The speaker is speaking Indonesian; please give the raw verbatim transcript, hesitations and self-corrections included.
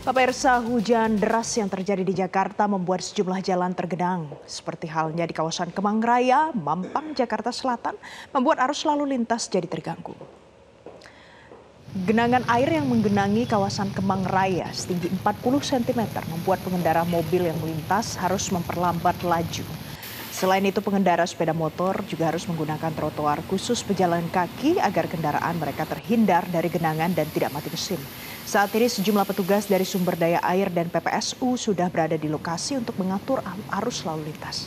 Pemirsa, hujan deras yang terjadi di Jakarta membuat sejumlah jalan tergenang. Seperti halnya di kawasan Kemang Raya, Mampang, Jakarta Selatan, membuat arus lalu lintas jadi terganggu. Genangan air yang menggenangi kawasan Kemang Raya setinggi empat puluh sentimeter membuat pengendara mobil yang melintas harus memperlambat laju. Selain itu, pengendara sepeda motor juga harus menggunakan trotoar khusus pejalan kaki agar kendaraan mereka terhindar dari genangan dan tidak mati mesin. Saat ini sejumlah petugas dari Sumber Daya Air dan P P S U sudah berada di lokasi untuk mengatur arus lalu lintas.